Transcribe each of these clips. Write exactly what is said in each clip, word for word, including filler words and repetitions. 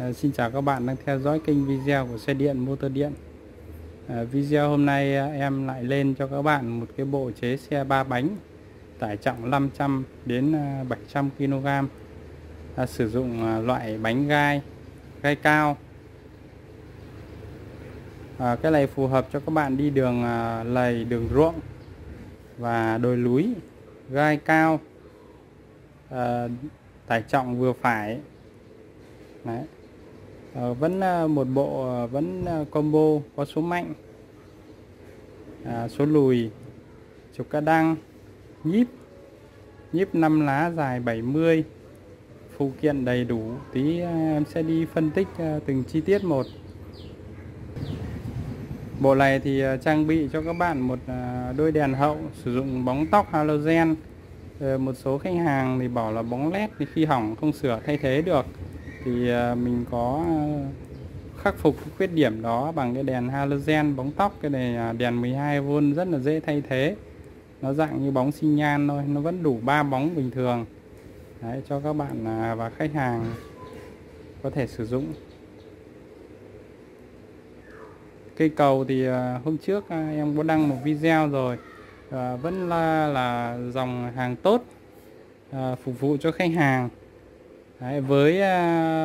À, xin chào các bạn đang theo dõi kênh video của Xe Điện Motor Điện. à, Video hôm nay em lại lên cho các bạn một cái bộ chế xe ba bánh tải trọng năm trăm đến bảy trăm kg, à, sử dụng loại bánh gai gai cao. à, Cái này phù hợp cho các bạn đi đường lầy, đường ruộng và đồi núi. Gai cao, à, tải trọng vừa phải. Đấy. À, vẫn một bộ vẫn combo có số mạnh, à, số lùi, trục ca đăng, nhíp nhíp năm lá dài bảy mươi, phụ kiện đầy đủ. Tí em sẽ đi phân tích từng chi tiết một. Bộ này thì trang bị cho các bạn một đôi đèn hậu sử dụng bóng tóc halogen. Một số khách hàng thì bảo là bóng led thì khi hỏng không sửa thay thế được, thì mình có khắc phục cái khuyết điểm đó bằng cái đèn halogen bóng tóc. Cái này đèn mười hai vôn rất là dễ thay thế, nó dạng như bóng xi nhan thôi, nó vẫn đủ ba bóng bình thường. Đấy, cho các bạn và khách hàng có thể sử dụng. Cây cầu thì hôm trước em có đăng một video rồi, à, vẫn là, là dòng hàng tốt, à, phục vụ cho khách hàng. Đấy, với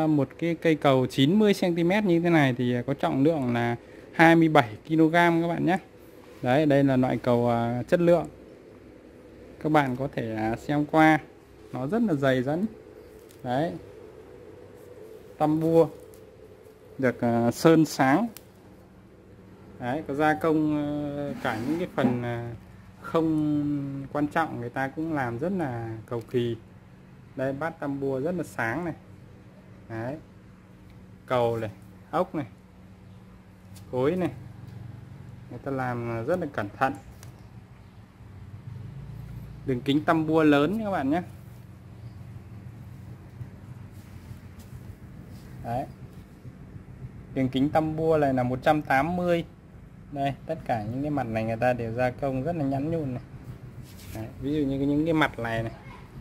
một cái cây cầu chín mươi xăng ti mét như thế này thì có trọng lượng là hai mươi bảy ki lô gam các bạn nhé. Đấy, đây là loại cầu chất lượng. Các bạn có thể xem qua, nó rất là dày dẫn. Đấy, tăm bua được sơn sáng. Đấy, có gia công cả những cái phần không quan trọng, người ta cũng làm rất là cầu kỳ. Đây, bát tăm bua rất là sáng này. Đấy, cầu này, ốc này, cối này, người ta làm rất là cẩn thận. Đường kính tăm bua lớn các bạn nhé. Đấy, đường kính tăm bua này là một trăm tám mươi. Đây, tất cả những cái mặt này người ta đều gia công rất là nhẵn nhụn này. Đấy, ví dụ như những cái mặt này này,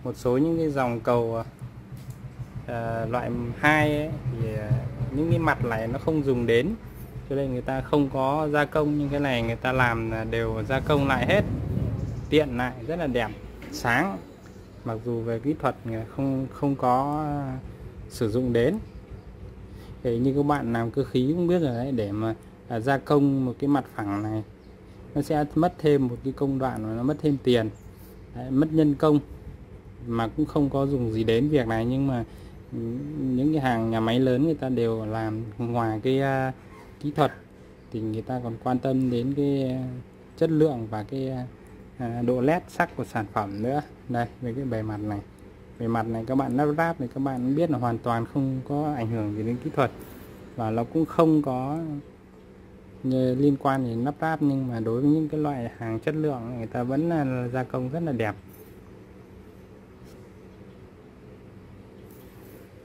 một số những cái dòng cầu à, loại hai ấy, thì những cái mặt này nó không dùng đến, cho nên người ta không có gia công. Nhưng cái này người ta làm đều gia công lại hết, tiện lại, rất là đẹp, sáng. Mặc dù về kỹ thuật không không có sử dụng đến. Để như các bạn làm cơ khí cũng biết rồi đấy, để mà à, gia công một cái mặt phẳng này nó sẽ mất thêm một cái công đoạn, và nó mất thêm tiền, đấy, mất nhân công, mà cũng không có dùng gì đến việc này. Nhưng mà những cái hàng nhà máy lớn người ta đều làm, ngoài cái uh, kỹ thuật thì người ta còn quan tâm đến cái uh, chất lượng và cái uh, độ led sắc của sản phẩm nữa. Đây, với cái bề mặt này, bề mặt này các bạn lắp ráp thì các bạn biết là hoàn toàn không có ảnh hưởng gì đến kỹ thuật, và nó cũng không có liên quan đến lắp ráp. Nhưng mà đối với những cái loại hàng chất lượng, người ta vẫn là gia công rất là đẹp.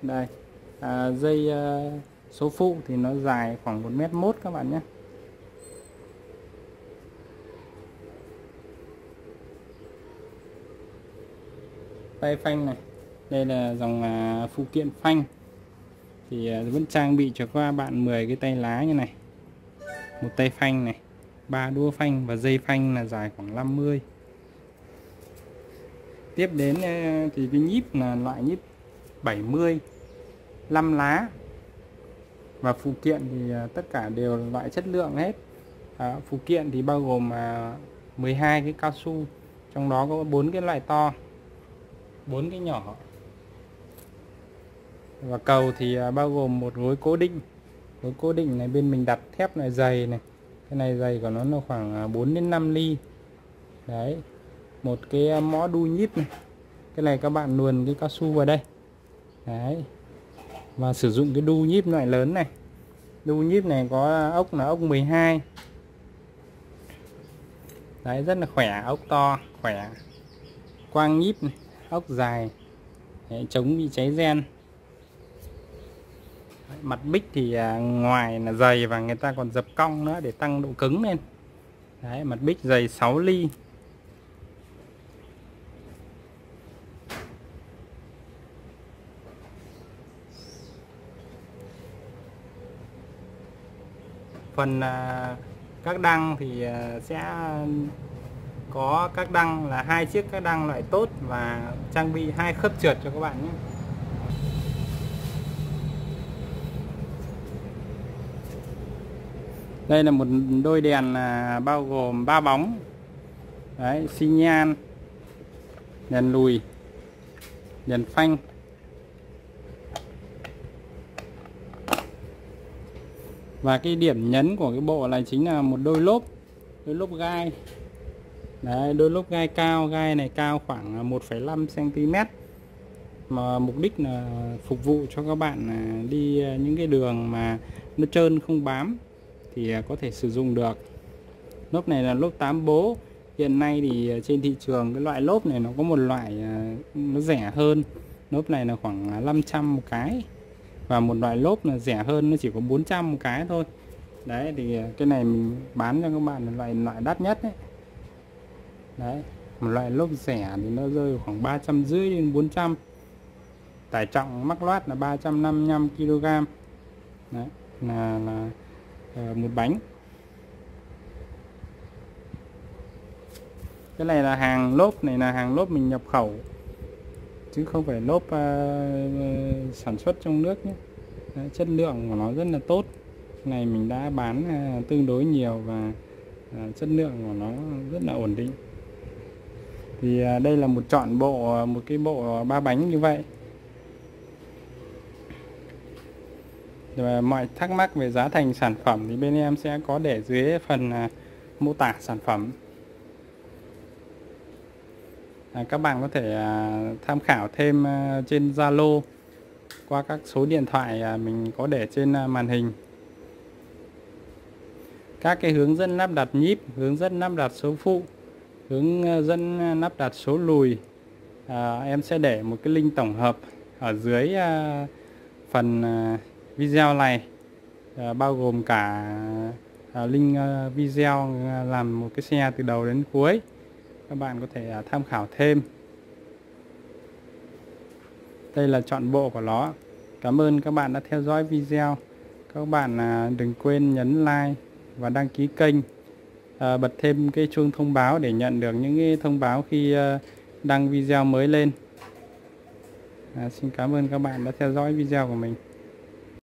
Đây, à, dây à, số phụ thì nó dài khoảng một mét một các bạn nhé. Tay phanh này, đây là dòng à, phụ kiện phanh. Thì à, vẫn trang bị cho các bạn mười cái tay lá như này, một tay phanh này, ba đua phanh, và dây phanh là dài khoảng năm mươi. Tiếp đến à, thì cái nhíp là loại nhíp bảy mươi, năm lá, và phụ kiện thì tất cả đều loại chất lượng hết. à, Phụ kiện thì bao gồm mười hai cái cao su, trong đó có bốn cái loại to, bốn cái nhỏ. Và cầu thì bao gồm một gối cố định. Gối cố định này bên mình đặt thép này dày này, cái này dày của nó là khoảng bốn đến năm ly. Đấy, một cái mõ đu nhíp này, cái này các bạn luồn cái cao su vào đây. Đấy, và sử dụng cái đu nhíp loại lớn này. Đu nhíp này có ốc là ốc mười hai. Đấy, rất là khỏe, ốc to, khỏe. Quang nhíp này, ốc dài. Đấy, chống bị cháy ren. Đấy, mặt bích thì ngoài là dày, và người ta còn dập cong nữa để tăng độ cứng lên. Đấy, mặt bích dày sáu ly. phần các đăng thì sẽ có các đăng là hai chiếc các đăng loại tốt và trang bị hai khớp trượt cho các bạn nhé. Đây là một đôi đèn bao gồm ba bóng, đấy, xi nhan, đèn lùi, đèn phanh. Và cái điểm nhấn của cái bộ này chính là một đôi lốp, đôi lốp gai. Đấy, đôi lốp gai cao, gai này cao khoảng một phẩy năm xăng ti mét. Mà mục đích là phục vụ cho các bạn đi những cái đường mà nó trơn không bám thì có thể sử dụng được. Lốp này là lốp tám bố. Hiện nay thì trên thị trường cái loại lốp này nó có một loại nó rẻ hơn. Lốp này là khoảng năm trăm một cái. Và một loại lốp là rẻ hơn, nó chỉ có bốn trăm một cái thôi. Đấy, thì cái này mình bán cho các bạn là loại loại đắt nhất đấy. Đấy, một loại lốp rẻ thì nó rơi khoảng ba trăm rưỡi đến bốn trăm. Tải trọng mắc loát là ba trăm năm mươi lăm ki lô gam. Đấy, là, là một bánh. Cái này là hàng lốp, này là hàng lốp mình nhập khẩu chứ không phải lốp uh, sản xuất trong nước nhé. Đấy, chất lượng của nó rất là tốt. Cái này mình đã bán uh, tương đối nhiều và uh, chất lượng của nó rất là ổn định. Thì uh, đây là một trọn bộ, một cái bộ ba bánh như vậy. Và mọi thắc mắc về giá thành sản phẩm thì bên em sẽ có để dưới phần uh, mô tả sản phẩm. Các bạn có thể tham khảo thêm trên Zalo qua các số điện thoại mình có để trên màn hình. Các cái hướng dẫn lắp đặt nhíp, hướng dẫn lắp đặt số phụ, hướng dẫn lắp đặt số lùi. À, em sẽ để một cái link tổng hợp ở dưới phần video này, à, bao gồm cả link video làm một cái xe từ đầu đến cuối. Các bạn có thể tham khảo thêm. Đây là trọn bộ của nó. Cảm ơn các bạn đã theo dõi video. Các bạn đừng quên nhấn like và đăng ký kênh. Bật thêm cái chuông thông báo để nhận được những cái thông báo khi đăng video mới lên. Xin cảm ơn các bạn đã theo dõi video của mình.